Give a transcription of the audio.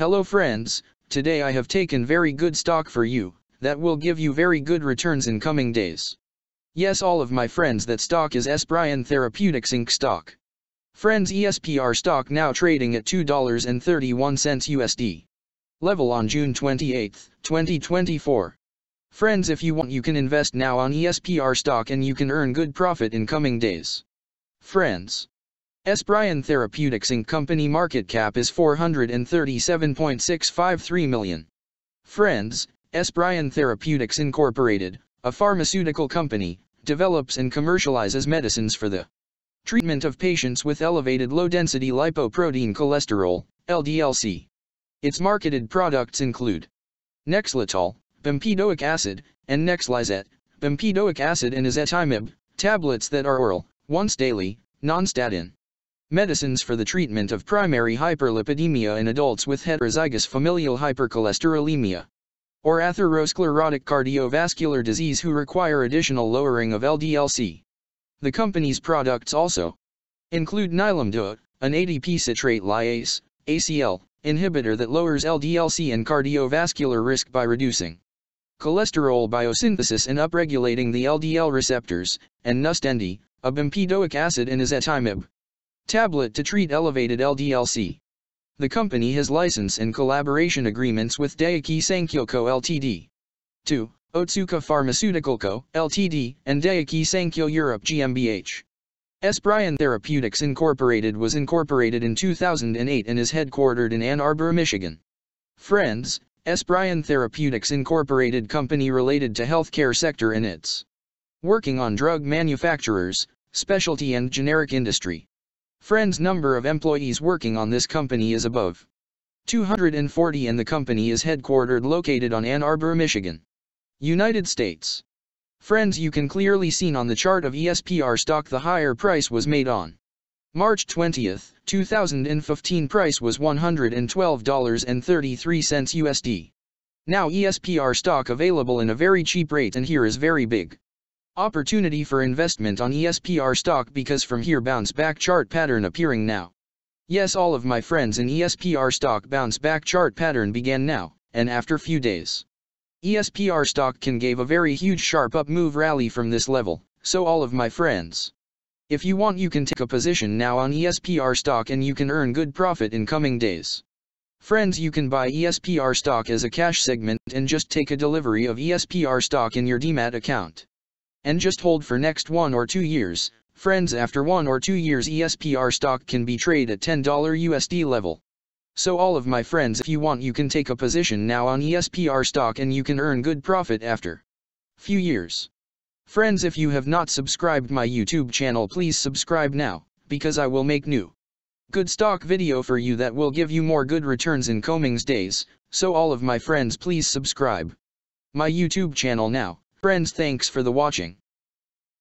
Hello friends, today I have taken very good stock for you, that will give you very good returns in coming days. Yes, all of my friends, that stock is S. Bryan Therapeutics Inc. stock. Friends, ESPR stock now trading at $2.31 USD. Level on June 28, 2024. Friends, if you want you can invest now on ESPR stock and you can earn good profit in coming days. Friends, S. Bryan Therapeutics Inc. company market cap is $437.653 million. Friends, S. Bryan Therapeutics Incorporated, a pharmaceutical company, develops and commercializes medicines for the treatment of patients with elevated low-density lipoprotein cholesterol, LDLC. Its marketed products include Nexletol, Bempedoic acid, and Nexlizet, Bempedoic acid and Ezetimibe, tablets that are oral, once daily, non-statin. Medicines for the treatment of primary hyperlipidemia in adults with heterozygous familial hypercholesterolemia or atherosclerotic cardiovascular disease who require additional lowering of LDL-C. The company's products also include Nilemdo, an ATP citrate lyase (ACL) inhibitor that lowers LDL-C and cardiovascular risk by reducing cholesterol biosynthesis and upregulating the LDL receptors, and Nustendi, a bempedoic acid and ezetimibe tablet to treat elevated LDL-C. The company has license and collaboration agreements with Daiichi Sankyo Co. Ltd., Otsuka Pharmaceutical Co. Ltd., and Daiichi Sankyo Europe GmbH. S. Bryan Therapeutics Incorporated was incorporated in 2008 and is headquartered in Ann Arbor, Michigan. Friends, S. Bryan Therapeutics Incorporated company related to healthcare sector and its working on drug manufacturers, specialty and generic industry. Friends, number of employees working on this company is above 240 and the company is headquartered located on Ann Arbor, Michigan, United States. Friends, you can clearly seen on the chart of ESPR stock the higher price was made on March 20, 2015 price was $112.33 USD. Now ESPR stock available in a very cheap rate and here is very big opportunity for investment on ESPR stock because from here bounce back chart pattern appearing now. Yes, all of my friends, in ESPR stock bounce back chart pattern began now, and after few days ESPR stock can give a very huge sharp up move rally from this level, so all of my friends, if you want you can take a position now on ESPR stock and you can earn good profit in coming days. Friends, you can buy ESPR stock as a cash segment and just take a delivery of ESPR stock in your DMAT account and just hold for next 1 or 2 years, friends. After 1 or 2 years ESPR stock can be traded at $10 USD level. So all of my friends, if you want you can take a position now on ESPR stock and you can earn good profit after few years. Friends, if you have not subscribed my YouTube channel, please subscribe now, because I will make new good stock video for you that will give you more good returns in coming days, so all of my friends please subscribe my YouTube channel now. Friends, thanks for the watching.